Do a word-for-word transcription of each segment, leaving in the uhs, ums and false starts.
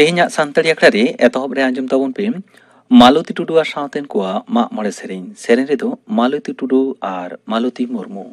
तेहेना सानताड़ी अखड़ा रे एतहब रे आंजम ताबन पे मालती टुडू आर सावतेन कोआ माग मोड़े सेरें सेरें रे दो मालती टुडू आर मालती मुर्मू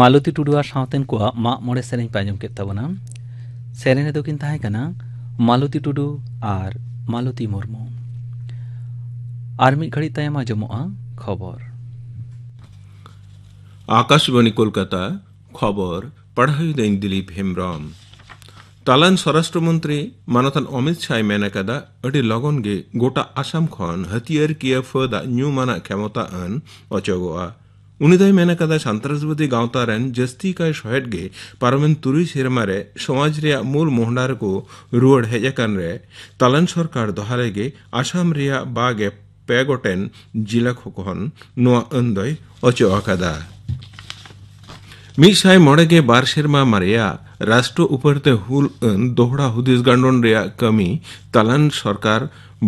मालती टुडू आर सावतेन कोआ माग मोड़े सेरें पाजम केत ताबोना सेरें रे दो किन ताहे कना मालती टुडू आर मालती मुर्मू आर मिद घड़ी तायम आजमोआ खबर आकाशवाणी कोलकाता खबर पढ़ाई दैं दिलीप हेम्ब्रम तालान स्वराष्ट्र मंत्री मानतान अमित शाह मेन कदा अडी लगन गे गोटा आसाम खन हथियार किया फदा न्यू माना क्षमता अन अचोगोआ उनिदाय मेन कदा संतरासवादी गांवता रेन जस्ती काय शहेड गे पारमेन तुरी सेरमा रे समाज रिया मूल मोहडार को रुवड़ हेजकान रे तालान सरकार दोहारे गे आसाम रिया बागे पेगोटेन जिला खोकोहन नोआ अंदय अचो आकादा मिसाय मोड़े गे बार सेरमा मारिया राष्ट्र उपरते हुल अन दोहड़ा हुदिस गांडोन रिया कमी तालान सरकार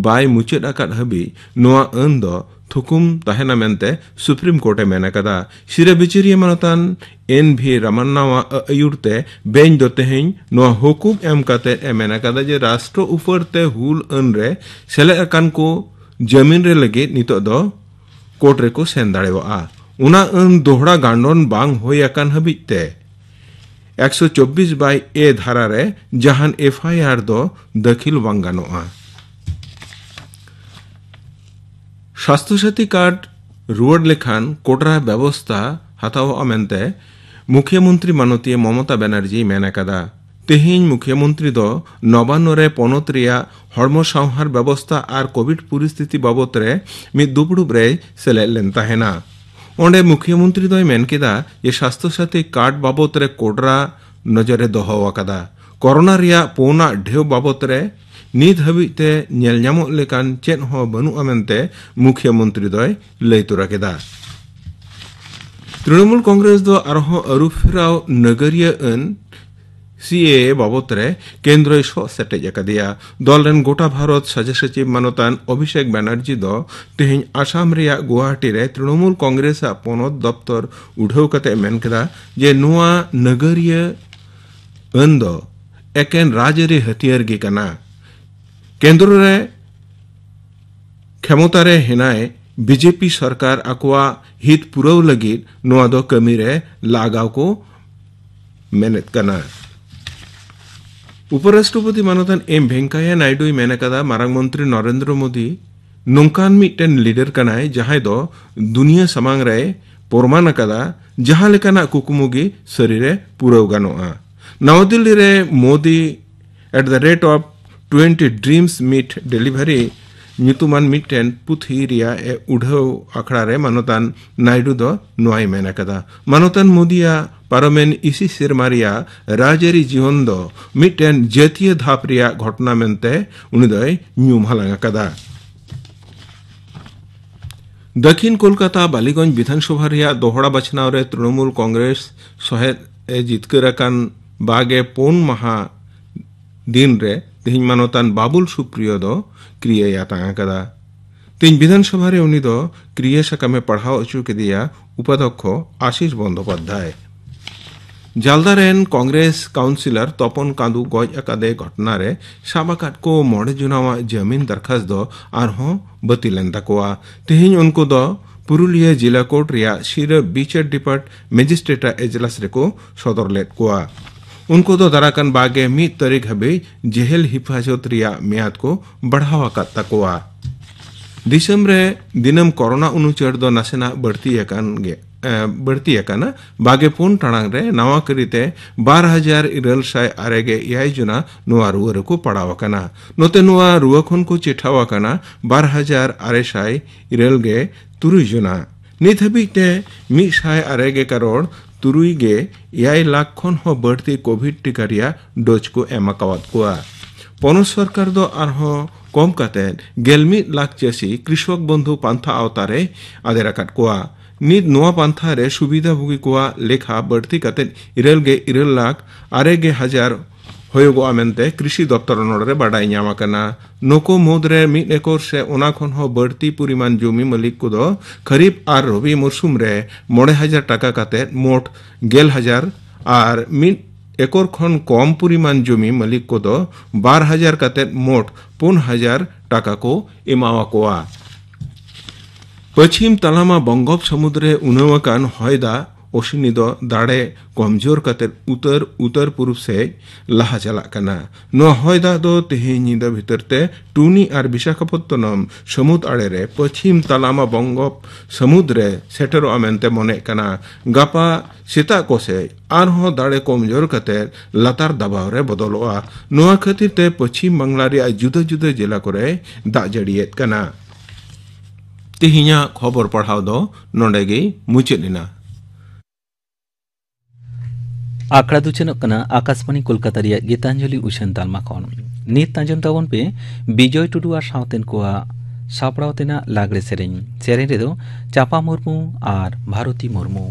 बाय मुचेद आकाद हबी नोआ अंदो हुकुम तहना मेनते सुप्रीम कोर्टे मेन कदा सिराबिचिरिया मानतान एन भी रामन्नावा अयुरते बेंच दो तेहें नोआ हुकुम एम काते ए मेन कदा जे राष्ट्र उपर ते हुल अन रे सेले अकान को जमीन रे लगे नितो दो कोर्ट रे को सेन दाड़ेवा उना अन दोहड़ा गांडोन बांग होय अकान हबिते एक सौ चौबीस बाय ए धारा रे जहान एफआईआर दो दाखिल बांग गानोआ। स्वास्थ्य साथी कार्ड रुआड़ लेखान कोटरा व्यवस्था हातावा मेनते मुख्यमंत्री मानतीय ममता बनार्जी मेन कदा तेहेन मुख्यमंत्री दो नवान्न रे पनत रिया हड़मो सावहार व्यवस्था आर कोविड परिस्थिति बाबत रे मिद दुपुड़ुब रे सेलेद लेन ताहेना। ओंडे मुख्यमंत्री दोय मेन केदा ये स्वास्थ्य साथी कार्ड बाबत रे कोटरा नजरे दोहो कदा कोरोना रिया पोना ढेव बाबत रे नित हबिते नेल न्यामो लेकान चेन हो बनु अमेनते मुख्यमंत्री दय लय तुरा केदा। तृणमूल कांग्रेस दो आरहो अरुफराव नगरिया अन सीए बाबत रे केंद्रय सो सेटेज कदिया दल रेन गोटा भारत सचिव सचिव मानतान अभिषेक बैनर्जी दो तेहेन आसाम रिया गुवाहाटी रे तृणमूल कांग्रेस आ पनत दफ्तर उढौ कते मेन केदा जे नुआ नगरिया अन दो एकेन राजरे हथियार गे कना केंद्र रे क्षमता रे हेनाय बीजेपी सरकार आकुआ हित पुरव लगित नोआ दो कमी रे लागाव को मेहनत करना। उपराष्ट्रपति मानतान एम वेंकैया नायडू मेन कदा मारांग मंत्री नरेंद्र मोदी नोंकान मिटेन लीडर कनाय जहाय दो दुनिया समांग रे प्रमाण कदा जहां लेकाना कुकुमुगी शरीरे पुरव गानोआ। नव दिल्ली रे Modi at the rate of twenty dreams meet delivery नुतुमान मिट्टन पुथी रिया ए उढव अखड़ा रे मानतान नायडू दो नोआई मेन कदा मानतान मोदिया पारमेन इसी सिरमारिया राजरी जीवन दो मिट्टन जातीय धाप रिया घटना मेनते उनी दोय न्यूम हलांगा कदा। दक्षिण कोलकाता बालीगंज विधानसभा रिया दोहड़ा बाछनाव रे तृणमूल कांग्रेस सहित जितकर अकान बागे पोन महा दिन रे तेहन मानतान बाबुल सुप्रियो दो क्रिया कदा तेहन विधानसभा रे उनी दो क्रिया साकामे पढ़ाओ अचु के दिया उपाध्यक्ष आशीष बंदोपाध्याय। जालदा रेन कांग्रेस काउंसिलर तपन कांदू गज अकादे घटना रे साबाकाट को मोड़े जुनावा जमीन दरखास्त दो आरहों बतिलेन ताकोआ तेहन उनको दो पुरुलिया जिला कोर्ट रिया शिर बीचर डिपार्ट मेजिस्ट्रेटा एजलास रेको सदर लेद कोआ उनको दो दराकन बागे मीत तरीक हबे जेहेल हिफाजत रिया मेयाद को बढ़ावा कातकोआ। दिसम रे दिनम कोरोना अनुचर दो नासेना बढ़ती अकान गे बढ़ती अकाना बागे पूर्ण टाणांग रे नवा करीते बार हजार इरल साय आरेगे याय जुना नुआ रुआ को पड़ावा कना नोते नुआ रुआ खुन को चिठावा कना बार हजार आरे साय इरल गे तुरुई जुना नित हबीते मी साय आरेगे करोड़ तुरुई गे याय लाख खन हो बढ़ती कोविड टीका रिया डोज को एमा कावत कोआ। पनत सरकार दो आरहो कम काते गेलमी लाख चाषी कृषक बंधु पांथा आवतारे आदेर काट कोआ नित नोआ पांथा रे सुविधा भोगी कोआ लेखा बढ़ती काते इरल गे इरल लाख आरे गे हजार होयोगो आमेनते कृषि दफ्तर नोडरे बाडाई न्यामा कना नोको मोदरे मिड एकर से ओना खन हो बढ़ती परिमाण जमी मालिक को दो खरीफ आर रबी मौसुम रे मोड़े हजार टाका काते मोट गेल हजार आर मिड एकर खन कम परिमाण जमी मालिक को दो बार हजार काते मोट पुन हजार टाका को एमावा कोआ। पश्चिम तलामा बंगोप समुद्रे उनवाकान होयदा ओशिनी दो दाड़े कमजोर कते उतर उतर पूर्व से लाहा चला कना नोआ होयदा दो तेहेन निदा भितरते टूनी आर विशाखापत्तनम समुद्र आड़े रे पश्चिम तलामा बंगोप समुद्र सेटर आमेनते मने कना गापा सेता कोसे आर हो दाड़े कमजोर कते लातार दबाव रे बदलोआ नोआ खातिर ते पश्चिम बांग्ला रे जुदा जुदा जिला करे दा जड़ियत कना। तेहिना खबर पढ़ाव दो नोंडे गे मुचेलिना आखड़ा दुचनों कना आकाशवाणी कोलकाता रिया गीतांजलि उछन तालमा खन नित आंजम ताबन पे विजय टुडू आर सावतेन कोआ सापड़ाव तेना लागरे सेरेंग सेरेंग रेदो चापा मुर्मू आर भारती मुर्मू।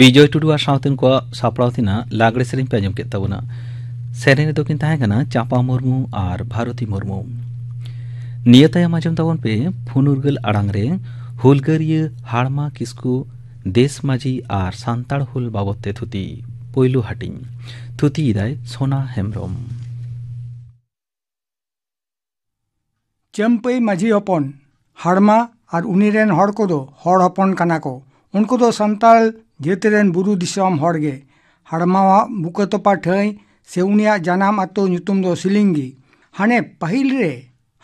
विजय टुडुआ सावतिन को सापड़ावतिना लागड़े सेरेंग पे आजम केद ताबोना। सेरेंग रेदो किन ताहें काना चापा मुर्मू आर भारती मुर्मू। निया तायम आजम ताबोन पे फुनुरगल आड़ांग रे हुलगरिया हाड़मा किसकु देश माझी आर सान्ताड़ हुल बाबते थुति पोइलू हाटिंग थुति इदाय सोना हेम्ब्रम। चम्पई माझी हपन हाड़मा और उनीरेन हड़ को दो हड़ हपन काना को उनको दो सान्ताड़ जेतेरेन बुरु दिसम हड़गे हाड़मावा बुकतोपा ठाई से उनिया जनाम आतो नुतुम दो सिलिंगी हाने पहिल रे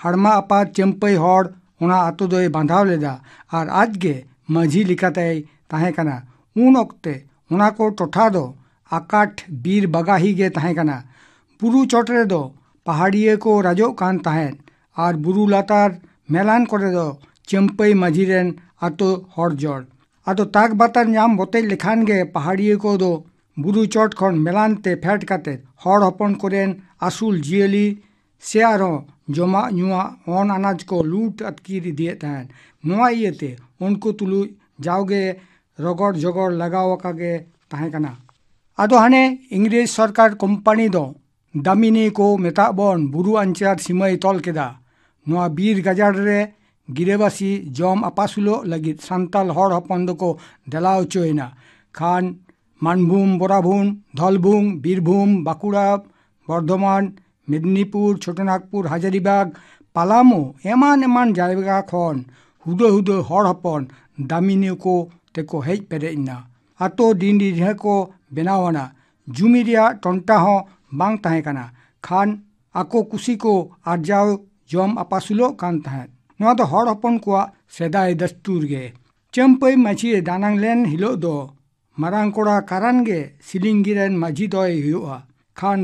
हाड़मा आपा चम्पई हड़ उना आतो दोय बांधाव लेदा आर आजगे माझी लिखाते ताहें काना उन ओक्ते उना को टोठा दो आकाठ बीर बगाही गे ताहें काना बुरु चोटरे दो पहाड़िये को राजो कान ताहें आर बुरु लातार मेलान करे दो चम्पई माझी रेन आतो हड़ जोड़ आदो ताक बातार नाम बोते लिखान गे पहाड़िये को दो बुरु चोट खन मेलानते फेट काते हड़ हपन करेन आसूल जियली से आरो जमा नुआ अन अनाज को लूट अतकीर दिए तहन नोआ इयते उनको तुलु जाओगे रगड़ जगड़ लगाओ कागे ताहे कना आदो हाने इंग्रेज सरकार कंपनी दो दामिनी को मेता बन बुरु अंचार सीमाई तल केदा नोआ बीर गजाड़ रे गिरेबासी जम आपासुलो लगित सान्ताल हड़ हपन दो डेला उचोयना खान मानभूम बोराभूम धलभूम बीरभूम बाकुड़ा बर्धमान मेदिनीपुर छोटनागपुर हजारीबाग पालामो एमान एमान जगह खन हुदो हुदो हड़ हपन दामिनी को तेको हेज पेरेना आतो दिन रिहा को बनावना जुमी रिया टंटा हो बांग ताहे कना खान आको कुसी को आरजाओ जम आपासुलो कान ताहे ᱱᱚᱣᱟ ᱫᱚ ᱦᱚᱲ ᱦᱚᱯᱚᱱ ᱠᱚᱣᱟᱜ ᱥᱮᱫᱟᱭ ᱫᱟᱥᱛᱩᱨ ᱜᱮ ᱪᱟᱢᱯᱟᱹᱭ ᱢᱟᱹᱡᱷᱤ ᱫᱟᱱᱟᱝ ᱞᱮᱱ ᱦᱤᱞᱳᱜ ᱫᱚ ᱢᱟᱨᱟᱝ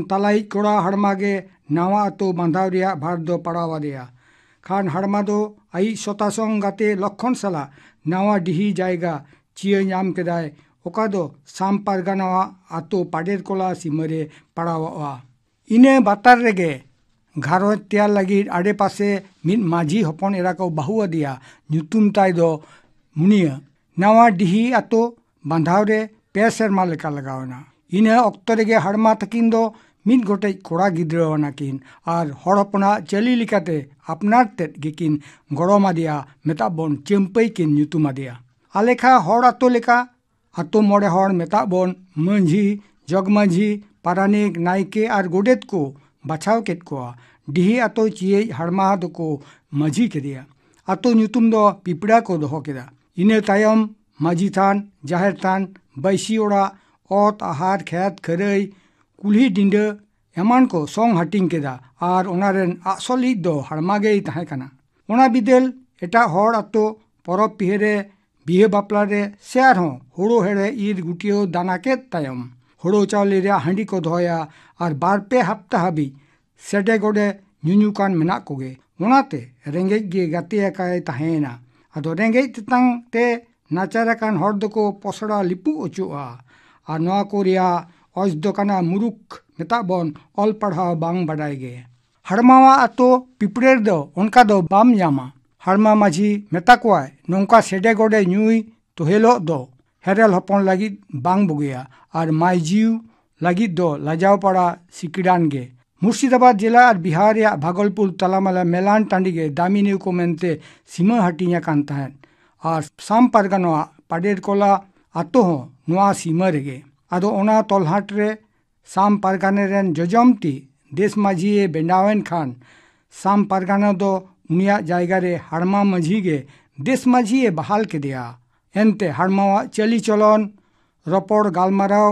ᱠᱚᱲᱟ ᱠᱟᱨᱟᱱ ᱜᱮ ᱥᱤᱞᱤᱝᱜᱤ ᱨᱮᱱ ᱢᱟᱹᱡᱷᱤ ᱫᱚᱭ ᱦᱩᱭᱩᱜᱼᱟ ᱠᱷᱟᱱ ᱛᱟᱞᱟᱭᱤᱡ ᱠᱚᱲᱟ ᱦᱟᱲᱢᱟ ᱜᱮ ᱱᱟᱣᱟ ᱟᱛᱳ ᱵᱟᱸᱫᱷᱟᱣ ᱨᱮᱭᱟᱜ ᱵᱷᱟᱨ ᱫᱚ ᱯᱟᱲᱟᱣ ᱟᱫᱮᱭᱟ ᱠᱷᱟᱱ ᱦᱟᱲᱢᱟ ᱫᱚ ᱟᱭᱤᱡ ᱥᱚᱛᱟ ᱥᱚᱝ ᱜᱟᱛᱮ ᱞᱚᱠᱠᱷᱚᱱ ᱥᱟᱞᱟᱜ ᱱᱟᱣᱟ ᱰᱤᱦᱤ ᱡᱟᱭᱜᱟ ᱪᱤᱭᱟᱹ ᱧᱟᱢ ᱠᱮᱫᱟᱭ ᱚᱠᱟ ᱫᱚ ᱥᱟᱢ ᱯᱟᱨᱜᱟᱱᱟᱣᱟᱜ ᱟᱛᱳ ᱯᱟᱰᱮᱨ ᱠᱚᱞᱟ ᱥᱤᱢᱟᱹ ᱨᱮ ᱯᱟᱲᱟᱣᱚᱜᱼᱟ ᱤᱱᱟᱹ ᱵᱟᱛᱟᱨ ᱨᱮᱜᱮ घारोज तैयार लगी आड़े पासे मित माझी हपन एरा को बाहू आदिया नुतुम ताय दो मुनिया नवा डिही आतो बांधाव रे पे सेरमा लेका लगावना इन्हें अक्त रेगे हाड़मा तकिन दो मित गोटेज कोड़ा गिद्रवना किन आर हड़ हपना चली लिकाते अपनार तेद गिकिन गड़म आदिया मेता बन चम्पई किन नुतुम आदिया आलेखा हड़ आतो लेका आतो मोड़े हड़ मेता बन माझी जगमाझी पारानिक नायके आर गोडेत को बाछाव केद कोआ डिही आतो चिये हाड़मा दोको माझी केदिया आतो नुतुम दो पिपड़ा को दोहो केदा इने तायम माझी थान जाहेर थान बैसी ओड़ा ओत आहार खेत खरई कुल्ही डिंड एमान को सोंग हाटिंग केदा आर ओनारेन आसली दो हाड़मा गेई ताहे काना ओना बिदेल एटा हड़ आतो परब पिहेरे बिहे बापला रे से आरहों होड़ो हेड़े ईद गुटियो दाना केद तायम हड़ो चावली रे हांडी को धोया और बार पे हफ्ता हाबी सेडे गोडे नुनुकान मेना कोगे उनाते रेंगेज गे गाते काय ताहेना आदो रेंगेज तंग ते नाचारा कान हड़ दो को पोसड़ा लिपु उचुआ और नोआ कोरिया ओज दोकाना मुरुक मेता बन ऑल पढ़ा बांग बड़ाई गे हड़मावा आतो पिपड़ेर दो उनका दो बाम जामा हड़मा माझी मेता कोय नोंका सेडे गोडे नुई तोहेलो दो हेरल हपन लगी बांग बुगया और माइजीव लगी दो लाजावपाड़ा सिकिडान गे मुर्शिदाबाद जिला और बिहार या भागलपुर तलामाला मेलान टांडी गे दामिनी को मेनते सीमा हटिया कान ताहें और साम परगनवा पाडेर कोला आतो हो नोआ सीमा रेगे आदो ओना तलहाट रे साम परगने रेन जजमती देश माझीए बेंडावेन खान साम परगना दो उनिया जायगा रे हाड़मा माझी गे देश माझीए बहाल के दिया एनते हाड़मावा चली चलन रपड़ गालमाराव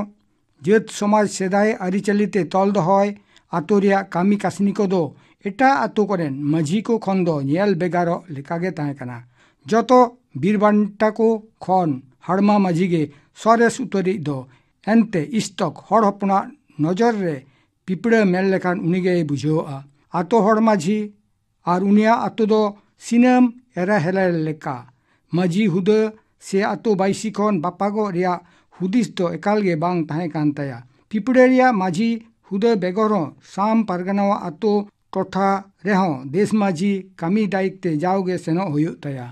जेत समाज सेदाय आरिचालीते तल दहय आतो रिया कामी कासनी को दो एटा आतो करेन माझी को खन दो नेल बेगारो लेकागे ताहे कना जतो बीरबांटा को खन हाड़मा माझी गे सरेस उतरी दो एनते इस्तक हड़ हपना नजर रे पिपड़े मेल लेखान उनिगे बुझोआ आतो हड़ माझी आर उनिया आतो दो सिनेम एरा हेले लेका माझी हुदो से आतो बाईसी खन बापागो रिया हुदिस दो एकाल गे बांग ताहे कान ताया पिपड़े रिया माझी हुदे बेगरों साम परगनावा आतो टोठा रेहों देश माझी कामी दायित्व जाओगे सेनो होयो ताया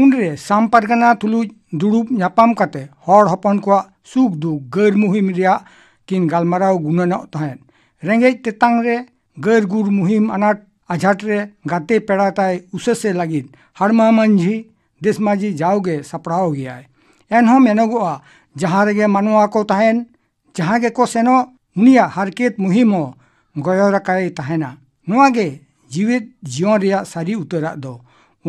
उनरे साम परगना तुलुज दुड़ुब नापाम काते हर हपन को सुख दुख गैर मुहिम रिया किन गलमाराव गुणनक तहन रेंगेज तेतांग रे गैर गुर मुहिम अनाट आझाट रे गाते पेड़ाताय उससे लगिन हरमा मांझी देश मांझी जाओगे सपड़ाव गया एनहों मेनगोआ जहाँ रेगे मानवा को तहन जहाँ गे को सेनो उनिया हरकेत मुहिम गयो रकाय तहना नोआ गे जीवित जीवन रिया सारी उतरा दो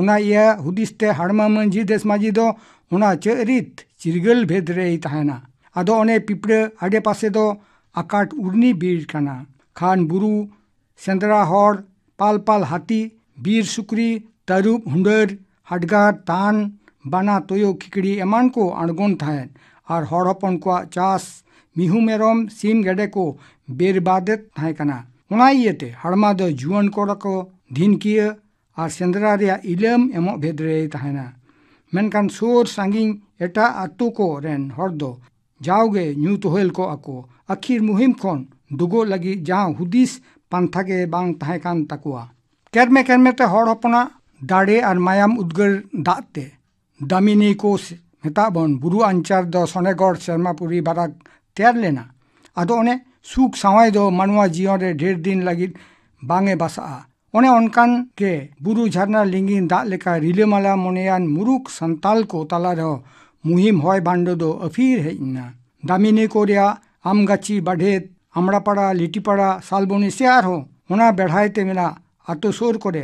उना ये हुदिस्ते हड़मा मांझी देश मांझी दो उना चरित चिरगल भेद रही तहना अदो अने पिपड़े आडे पासे दो आकाट उड़नी बीर काना खान बुरु सेंद्रा हौर पाल पाल हाथी बीर सुकरी तारुप हुंडर हडगार तान बाना तोयो खिकड़ी एमान को अणगोन थायन और हौर अपन को चास मिहू मेरोम सीम गेडे को बेरबादत थाय काना उना इयते हड़मा दो जुवन को रको धीन किए और सेंद्रा रिया इलम एमो भेद रही तहना मेनकान सोर सांगिंग एटा आतु को रेन हर दो जाओगे न्यू तोहेल को आको आखिर मुहिम खोन दुगो लगी जहाँ हुदिस पांथा के बांग तहे कान तकुआ केरमे केरमे ते हर हपना दाड़े और मायाम उद्गर दाते दामिनी को मेताबन बुरु अंचार दो सोनेगढ़ शर्मापुरी बाराक तैयार लेना अदो अने सुख सावाय दो मानवा जीवन रे ढेर दिन लगी बांगे बसा उन्हें उनकान के बुरु झरना लिंगिन दाग लेका रिलेमाला मोनेयान मुरुक संताल को तला रहो मुहिम होय भांडो दो अफीर है इन्ना दामिनी कोरिया आमगाची बाढ़ेत अमड़ापाड़ा लिटीपाड़ा सालबनी सेयार हो उना बेढ़ायते मिला आतोसोर करे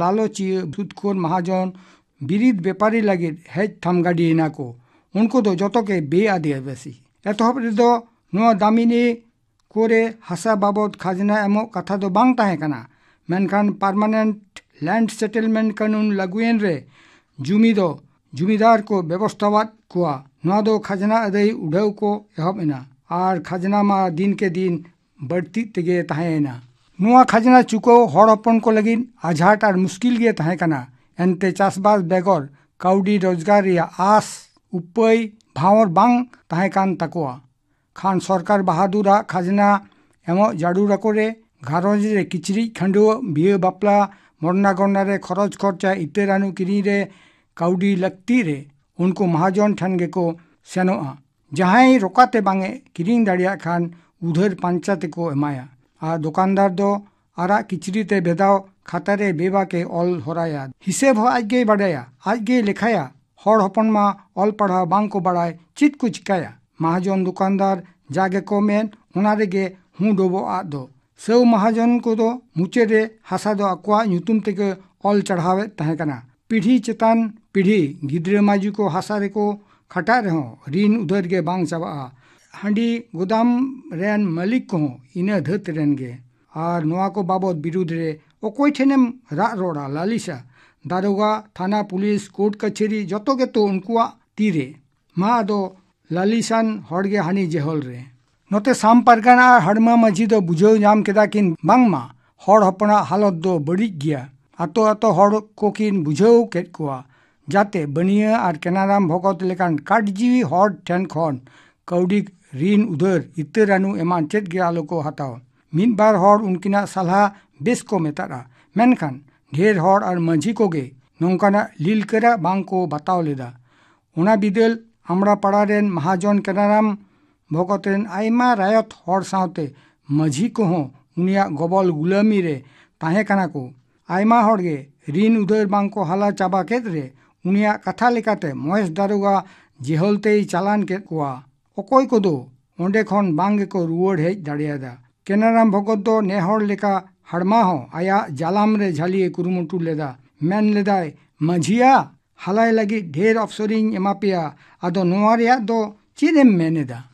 लालची भूतखोर महाजन बिरिद व्यापारी लगे हेज थामगाड़ी इना को उनको दो जतो के बे आदि बेसी एतहब रेदो नो दामिनी कोरे हासा बाबद खाजना एमो कथा दो बांग ताहे कना मेनखान परमानेंट लैंड सेटलमेंट कानून लागुएन रे जुमी दो जुमीदार को व्यवस्थावाद कुआ ना दो खजना अदय उड़ाव को एहबना और खजना मा दिन के दिन बढ़ती तगे तहेना नुआ खजना चुको हर अपन को लगिन आझाट और मुश्किल गे तहे कना एनते चासबास बेगर काउडी रोजगार या आस उपाय भावर बांग तहे कान तकुआ खान सरकार बहादुरा खजना एमो जाडू रकोरे घारंज रे किचरी खंडो बिये बापला मरना गणना रे खरच खर्चा इतेरानु किरी रे काउडी लगती रे उनको महाजन ठन गेको सेनोआ जहां रोकाते बांगे किरिंग दाड़िया खान उधर पंचायत को एमाया आ दुकानदार दो आरा किचरी ते भेदाओ खातारे बेबा के ऑल होराया हिसेब हो आज गे बढ़ाया आज गे लिखाया हर हपन मा ऑल पढ़ा बांग को बढ़ाए चित को चिकाया महाजन दुकानदार जागे को मेन उनारे गे हूँ डोबो आ दो सब महाजन को दो मुचेरे हासा दो अकुआ नुतुम तेके ऑल चढ़ावे तहे कना पीढ़ी चेतान पीढ़ी गिद्रे माजी को हासा रे को खटा रहो ऋण उधर गे बांग चावा हांडी गोदाम रेन मालिक को इने धत रेन गे और नोआ को बाबत विरुद्ध रे ओकोई ठेनेम रा रोड़ा लालिसा दारोगा थाना पुलिस कोर्ट कचेरी जतो के तो उनकुआ तीरे मा दो लालिसान हड़गे हानि जेहल रे नोते साम परगना हड़मा माझी दो बुझो जाम केदा किन बांगमा हड़ हपना हालत दो बड़ी गया आतो आतो हड़ को किन बुझो केट कुआ जाते बनिया और केनाराम भगत लेकान काटजीवी हड़ ठेन खन कौडी ऋण उधर इतरानु एमान चेत गे आलो को हटाओ मिन बार हड़ उनकिना सलाह बेस को मेतारा मेनखान ढेर हड़ और माझी को गे नौकाना लील करा बांग को बताओ लेदा उना बिदल अमड़ा पड़ा रेन महाजन केनाराम भगतरेन आयमा रायत हर सावते माझी को हों उनिया गबल गुलामी रे ताहे काना को आयमा हर गे ऋण उधर बांग को हाला चाबा केत रे उनिया कथा लेकाते महेश दारुगा जेहलते ही चालान केत कुआ ओकोई को दो ओंडे खन बांग को रुवड़ हेज दाड़ियादा केनाराम भगत दो नेहर लेका हड़मा हो आया जालाम रे झालिए कुरुमुटू लेदा मैन लेदाय माझिया हालाय लगी ढेर अफसरिंग एमापिया आदो नोआरिया दो चिरेम मैनेदा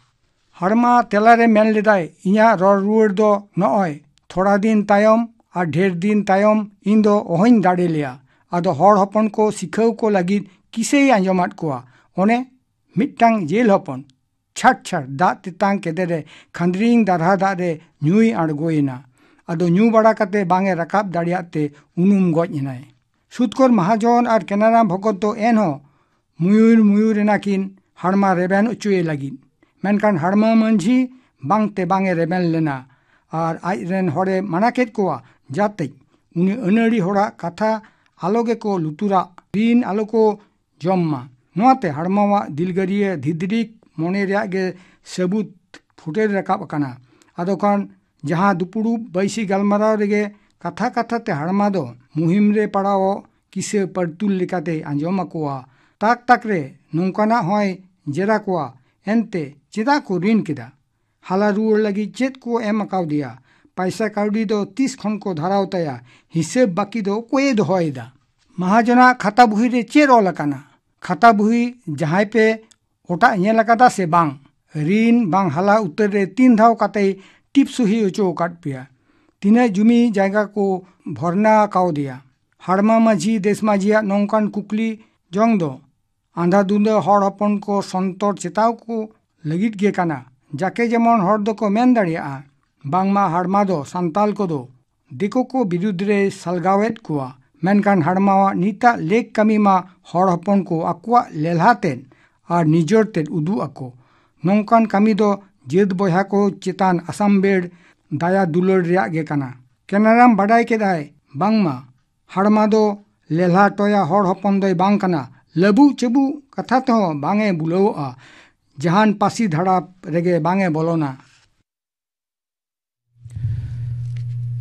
हड़मा तेलारे मेन लेदाय इया रर रुड़ दो नय थोड़ा दिन तायम और ढेर दिन तायम इन दो ओहन दाड़े लिया आदो हर हपन को सिखाव को लगी किसे आंजमात कोआ ओने मिट्टांग जेल हपन छट छट दात तितांग केदेरे खंदरिंग दारहा दारे न्यूई अड़गोइना आदो न्यू बड़ा कते बांगे रकाब दाड़ियाते उनुम गज इनाय सुतकोर महाजन और केनाराम भगत दो एन हो मयूर मयूर एनाकिन हड़मा रेबेन उचुए लगी मेनखान हड़मा मांझी बांगते बांगे रेबेन लेना और आज रेन हड़े माना केत कोआ जाते उन्हें अनाड़ी हड़ा कथा आलोगे को लुतुरा ऋण आलो को जम्मा नाते हड़मावा दिलगरिये धिदरिक मने रया गे सबूत फुटेर रकाब कना आदो कान जहाँ दुपुड़ू बैसी गलमाराव रेगे कथा कथा ते हड़मा दो मुहिम रे पड़ाओ किसे पड़तुल लेकाते आंजम आकोआ ताक ताक रे नोंकाना होय जेरा कोआ एनते चेदा को ऋण केदा हाला रुआर लगी चेद को एम आकाव दिया पैसा काउडी दो तीस खन को धाराव तया हिसेब बाकी दो कोए दोहयदा महाजना खाता बुही रे चेर ऑल कना खाता बुही जहाँ पे ओटा नेल कदा से बांग ऋण बांग हाला उतर रे तीन धाव काते टिप्स ही उचो काट पिया तीन जुमी जगह को भरना काव दिया हाड़मा माझी देश माझिया नौकान कुकली जंग दो आंधा दुंद हर हपन को संतर चेताव को लगित गे काना जाके जेमन हर दो को मेन दाड़िया बांगमा हाड़मा दो सान्ताल को दो दिको को विरुद्ध रे सालगावेत कोआ मेनकान हाड़मा नीता लेक कमी मा हर हपन को अकुआ लेल्हातेन आर निजर तेन उदू अको नौकान कमी दो जेद बहा को चेतान आसाम बेड़ दाया दुलर रिया गे काना केनाराम बड़ाई के दाय बांगमा हाड़मा दो लेल्हा टोया हर हपन दो बांग काना लबू चबू कथा तो बांगे बुलाओ आ जहान पासी धड़ा रेगे बांगे बोलोना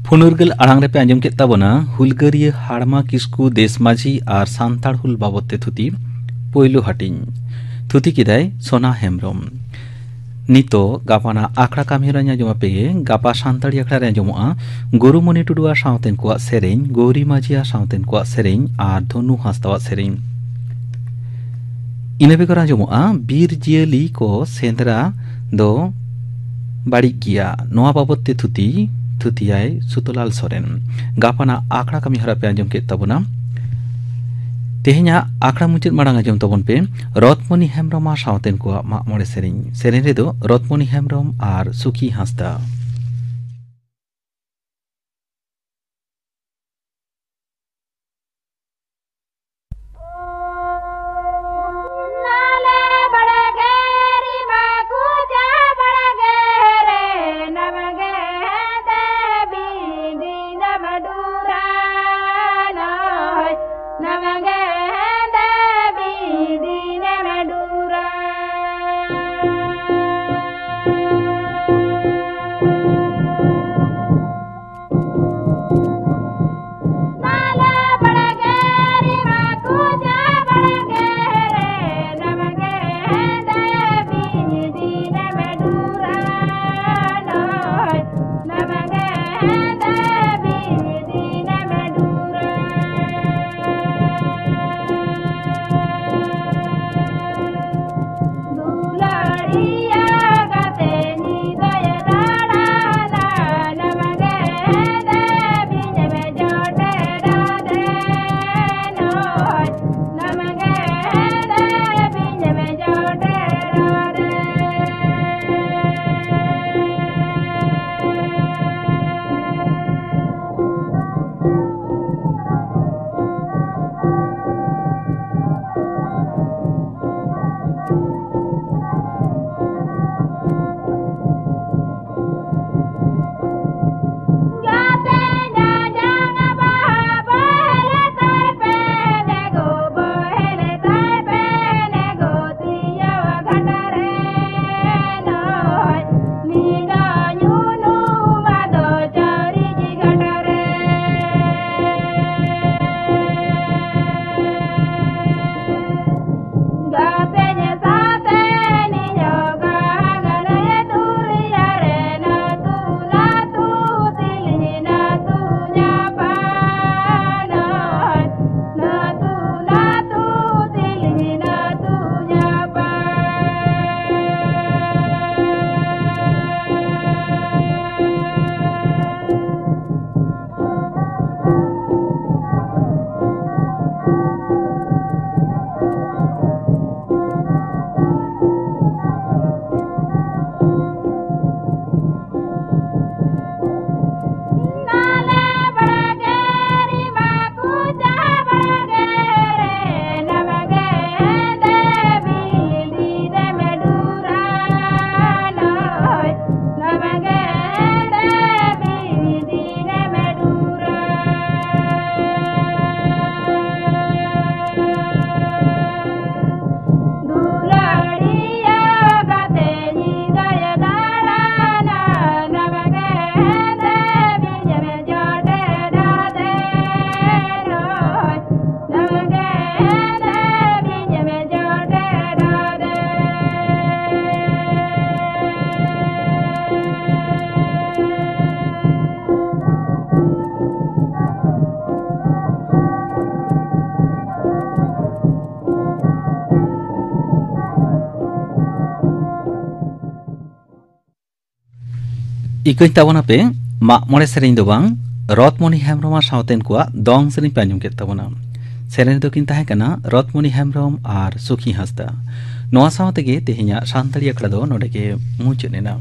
फुनुरगल आड़ांग पे आंजम केता बना हुलगरिये हाड़मा किसकु देशमाझी आर सान्ताड़ हुल बाबते थुति पोइलो हटिंग थुति किदाय सोना हेम्ब्रम नितो गापाना आखड़ा कामेरा आंजमा पेगे गापा सान्ताड़ी आखड़ा रे आंजमा गुरुमणि टुडुआ सावतेन कोआ सेरेंग गौरी माझिया सावतेन कोआ सेरेंग आर धनु हास्तावा सेरेंग इन बेगर आजमा बीर जियाली को सेंद्रा दो बाड़िक गिया नोआ बाबते थुति थुतियाय सुतोलाल सोरेन गापाना आखड़ा कमी हरा पे आंजम केत ताबना तेहेना आखड़ा मुचेद माड़ांग आंजम ताबन पे रत्मणि हेम्ब्रम आ सावतेन को माग मोड़े सेरेंग सेरेंग रे दो रत्मणि हेम्ब्रम आर सुखी हांसदा ᱤᱠᱟᱹᱧ ᱛᱟᱵᱚᱱᱟ ᱯᱮ ᱢᱟᱜ ᱢᱚᱬᱮ ᱥᱮᱨᱮᱧ ᱫᱚ ᱵᱟᱝ ᱨᱚᱛᱢᱚᱱᱤ ᱦᱮᱢᱵᱨᱚᱢ ᱟᱨ ᱥᱟᱶᱛᱮᱱ ᱠᱚᱣᱟᱜ ᱫᱚᱝ ᱥᱮᱨᱮᱧ ᱯᱮ ᱟᱸᱡᱚᱢ ᱠᱮᱫ ᱛᱟᱵᱚᱱᱟ। ᱥᱮᱨᱮᱧ ᱫᱚ ᱠᱤᱱ ᱛᱟᱦᱮᱸ ᱠᱟᱱᱟ ᱨᱚᱛᱢᱚᱱᱤ ᱦᱮᱢᱵᱨᱚᱢ ᱟᱨ ᱥᱩᱠᱷᱤ ᱦᱟᱸᱥᱫᱟ। ᱱᱚᱣᱟ ᱥᱟᱶᱛᱮᱜᱮ ᱛᱮᱦᱮᱧᱟᱜ ᱥᱟᱱᱛᱟᱲᱤ ᱟᱠᱷᱲᱟ ᱫᱚ ᱱᱚᱰᱮᱜᱮ ᱢᱩᱪᱟᱹᱫ ᱮᱱᱟ।